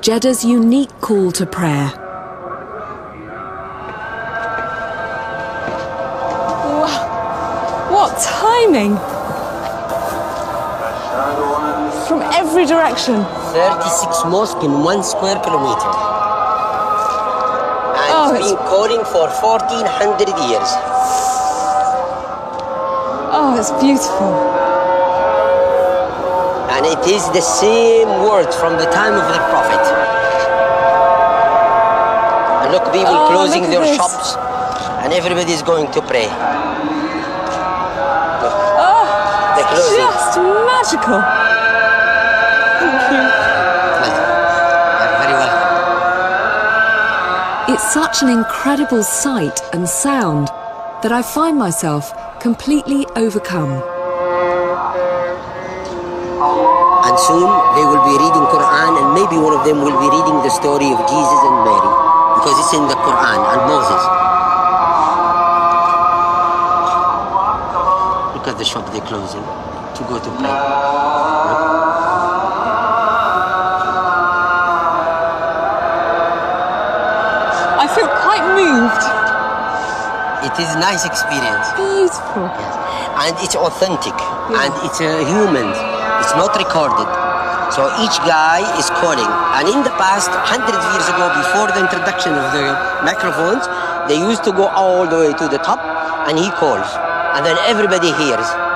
Jeddah's unique call to prayer. Wow. What timing! From every direction. 36 mosques in 1 square kilometer. And it's been calling for 1400 years. Oh, it's beautiful. And it is the same word from the time of the Prophet. And look, people closing their shops, and everybody is going to pray. Look, they're closing. Just magical. Thank you. You're very welcome. It's such an incredible sight and sound that I find myself completely overcome. And soon they will be reading Quran, and maybe one of them will be reading the story of Jesus and Mary, because it's in the Quran and Moses. Look at the shop they're closing to go to pray. I feel quite moved. It is a nice experience. Beautiful. Yes. And it's authentic, and it's human. It's not recorded. So each guy is calling. And in the past, 100 years ago, before the introduction of the microphones, they used to go all the way to the top, and he calls. And then everybody hears.